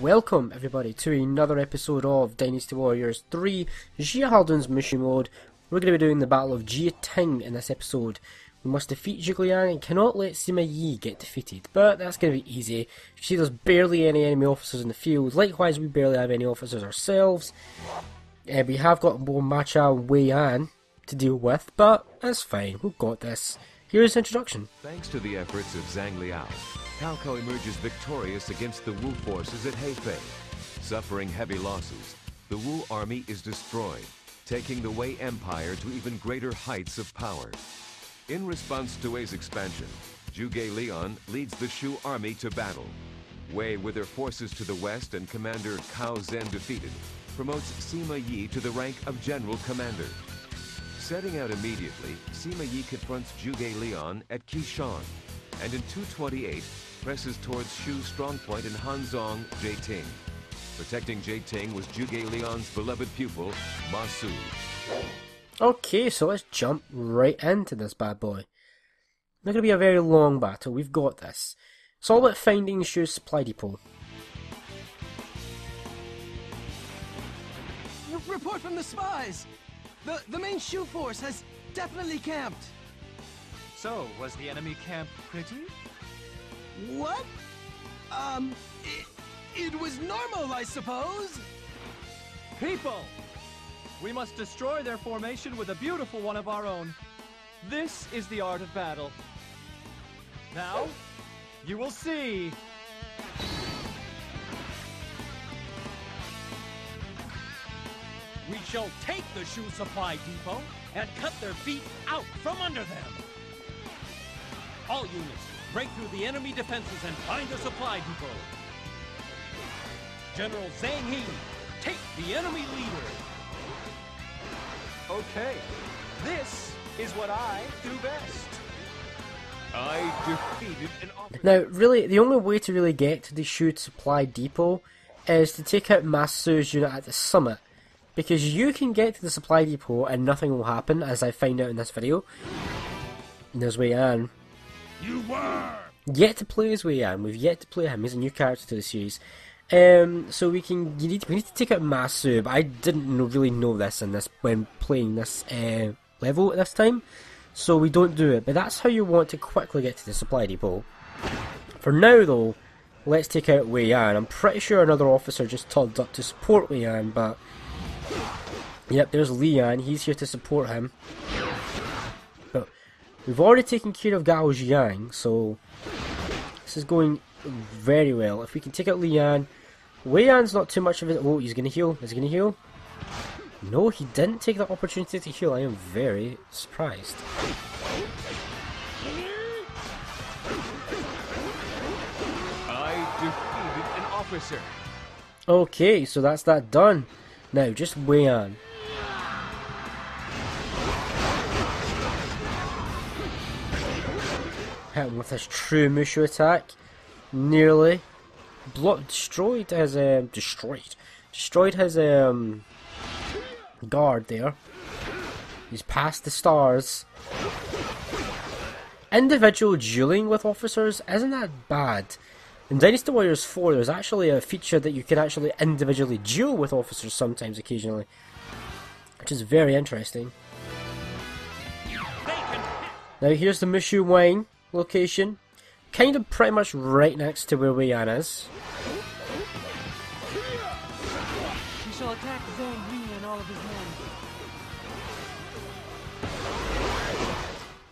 Welcome everybody to another episode of Dynasty Warriors 3, Jia Hardin's Musou mode. We're going to be doing the Battle of Jie Ting in this episode. We must defeat Zhuge Liang and cannot let Sima Yi get defeated, but that's going to be easy. You see there's barely any enemy officers in the field, likewise we barely have any officers ourselves. And we have got more Ma Chao and Wei Yan to deal with, but that's fine, we've got this. Here's the introduction. Thanks to the efforts of Zhang Liao, Cao Cao emerges victorious against the Wu forces at Hefei. Suffering heavy losses, the Wu army is destroyed, taking the Wei Empire to even greater heights of power. In response to Wei's expansion, Zhuge Liang leads the Shu army to battle. Wei, with her forces to the west and commander Cao Zhen defeated, promotes Sima Yi to the rank of general commander. Setting out immediately, Sima Yi confronts Zhuge Liang at Qishan, and in 228, presses towards Shu's strong point in Hanzong, Jie Ting. Protecting Jie Ting was Zhuge Liang's beloved pupil, Ma Su. Okay, so let's jump right into this bad boy. Not going to be a very long battle, we've got this. It's all about finding Shu's supply depot. Report from the spies! The main Shu force has definitely camped. So, was the enemy camp pretty? What? It was normal, I suppose. People! We must destroy their formation with a beautiful one of our own. This is the art of battle. Now, you will see. We shall take the Shu supply depot and cut their feet out from under them. All units, break through the enemy defenses and find the supply depot. General Zhang He, take the enemy leader. Okay, this is what I do best. I defeated an officer. Now, really, the only way to really get to the Shu supply depot is to take out Ma Su's unit at the summit. Because you can get to the supply depot and nothing will happen, as I find out in this video. And there's Wei Yan. You were! Yet to play as Wei Yan. We've yet to play him. He's a new character to the series. So we need to take out Ma Su, but I didn't really know this when playing this level at this time. So we don't do it. But that's how you want to quickly get to the supply depot. For now though, let's take out Wei Yan. I'm pretty sure another officer just turned up to support Wei Yan, but... Yep, there's Li Yan, he's here to support him. But we've already taken care of Gao Jiang, so this is going very well. If we can take out Li Yan, Wei Yan's not too much of it. Oh, he's going to heal. Is he going to heal? No, he didn't take the opportunity to heal. I am very surprised. I defeated an officer. Okay, so that's that done. Now, just Wei Yan. Hit him with his true Musou attack. Nearly. Destroyed his guard there. He's past the stars. Individual dueling with officers isn't that bad. In Dynasty Warriors 4, there's actually a feature that you can actually individually duel with officers sometimes, occasionally, which is very interesting. Now here's the Musou Wine location, kind of pretty much right next to where Wei Yan is. We shall attack Zhang He and all of his men.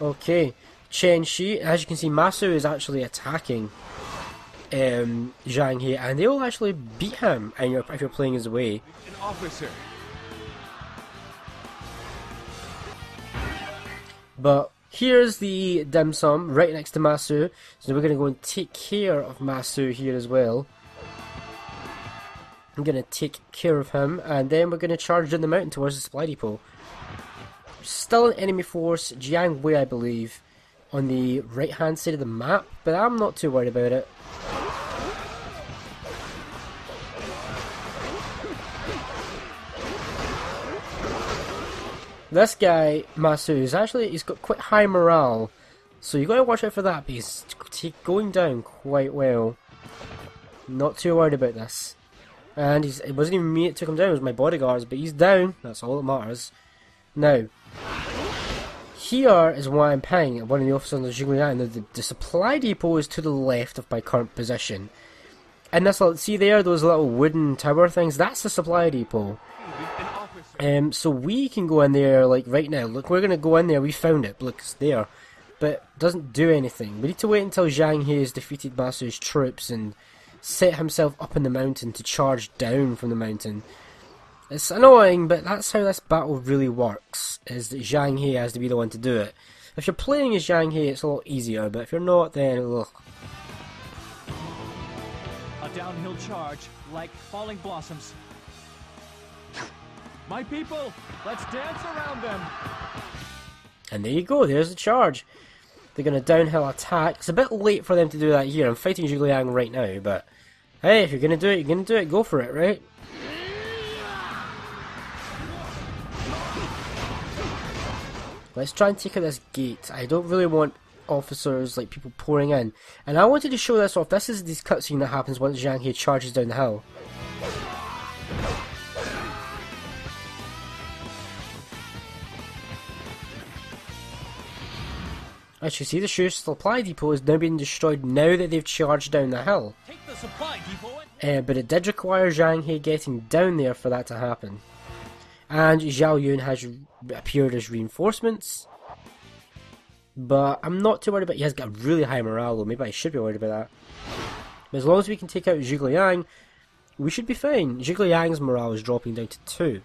Okay, Chen Shi, as you can see, Ma Su is actually attacking Zhang He, and they will actually beat him. And if you're playing his Wei, an officer. But here's the dim sum right next to Ma Su, so we're going to go and take care of Ma Su here as well. I'm going to take care of him, and then we're going to charge down the mountain towards the supply depot. Still an enemy force, Jiang Wei, I believe, on the right hand side of the map, but I'm not too worried about it. This guy, Ma Su, is actually, he's got quite high morale, so you got to watch out for that, because he's going down quite well. Not too worried about this. And he's, it wasn't even me that took him down, it was my bodyguards, but he's down. That's all that matters. Now, here is why I'm paying one of the officers on the Zhuge Liang. The supply depot is to the left of my current position. And that's, see there, those little wooden tower things? That's the supply depot. So we can go in there, like, right now. Look, we're going to go in there. We found it. Look, it's there. But it doesn't do anything. We need to wait until Zhang He has defeated Ma Su's troops and set himself up in the mountain to charge down from the mountain. It's annoying, but that's how this battle really works, is that Zhang He has to be the one to do it. If you're playing as Zhang He, it's a lot easier, but if you're not, then ugh. A downhill charge, like falling blossoms. My people, let's dance around them! And there you go, there's the charge. They're going to downhill attack. It's a bit late for them to do that here. I'm fighting Zhuge Liang right now, but hey, if you're going to do it, you're going to do it. Go for it, right? Let's try and take out this gate. I don't really want officers, like, people pouring in. And I wanted to show this off. This is this cutscene that happens once Zhang He charges down the hill. As you see, the Shu supply depot is now being destroyed now that they've charged down the hill. Take the supply depot and but it did require Zhang He getting down there for that to happen. And Zhao Yun has appeared as reinforcements. But I'm not too worried about it. He has got really high morale though, maybe I should be worried about that. But as long as we can take out Zhuge Liang, we should be fine. Zhuge Liang's morale is dropping down to 2.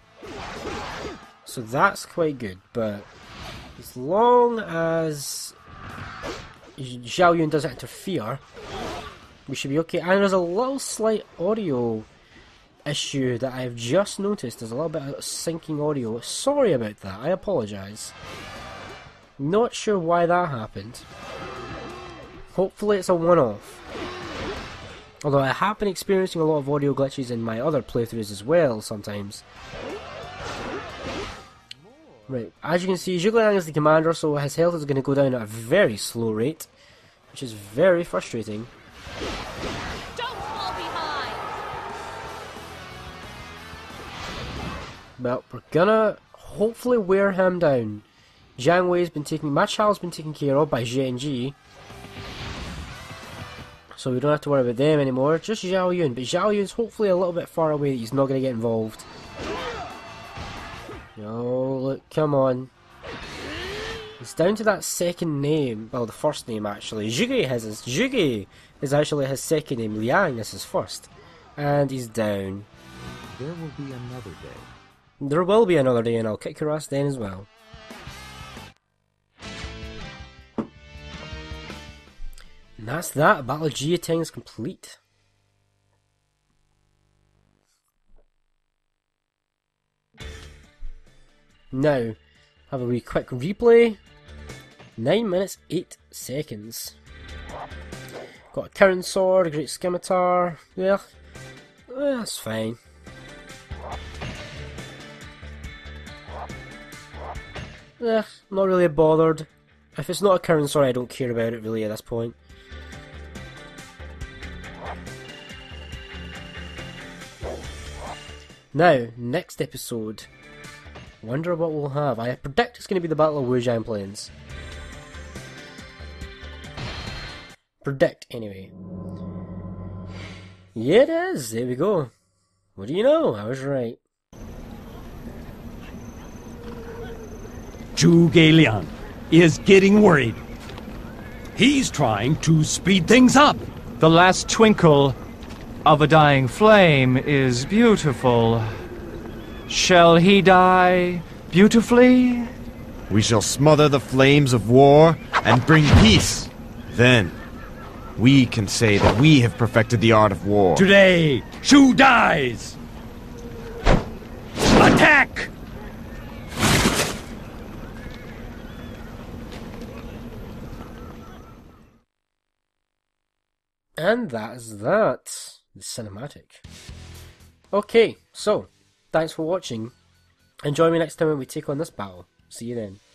So that's quite good, but as long as Zhao Yun doesn't interfere, we should be okay. And there's a little slight audio issue that I've just noticed. There's a little bit of sinking audio. Sorry about that, I apologise. Not sure why that happened. Hopefully it's a one-off. Although I have been experiencing a lot of audio glitches in my other playthroughs as well sometimes. Right, as you can see, Zhuge Liang is the commander, so his health is going to go down at a very slow rate, which is very frustrating. Don't fall behind. But we're gonna hopefully wear him down. Jiang Wei's been taken, Ma Chao's been taken care of by Zhen Ji, so we don't have to worry about them anymore. Just Zhao Yun, but Zhao Yun's hopefully a little bit far away that he's not going to get involved. Oh, look, come on. It's down to that second name. Well, the first name, actually. Zhuge has his. Zhuge is actually his second name. Liang is his first. And he's down. There will be another day. There will be another day, and I'll kick your ass then as well. And that's that. Battle of Jie Ting is complete. Now, have a wee quick replay. 9 minutes, 8 seconds. Got a current sword, a great scimitar. Yeah, that's fine. Yeah, not really bothered. If it's not a current sword, I don't care about it really at this point. Now, next episode. Wonder what we'll have. I predict it's going to be the Battle of Wujang Plains. Predict, anyway. Yeah, it is. There we go. What do you know? I was right. Zhuge Liang is getting worried. He's trying to speed things up. The last twinkle of a dying flame is beautiful. Shall he die beautifully? We shall smother the flames of war and bring peace. Then, we can say that we have perfected the art of war. Today, Shu dies! Attack! And that's that. The cinematic. Okay, so... thanks for watching, and join me next time when we take on this battle. See you then.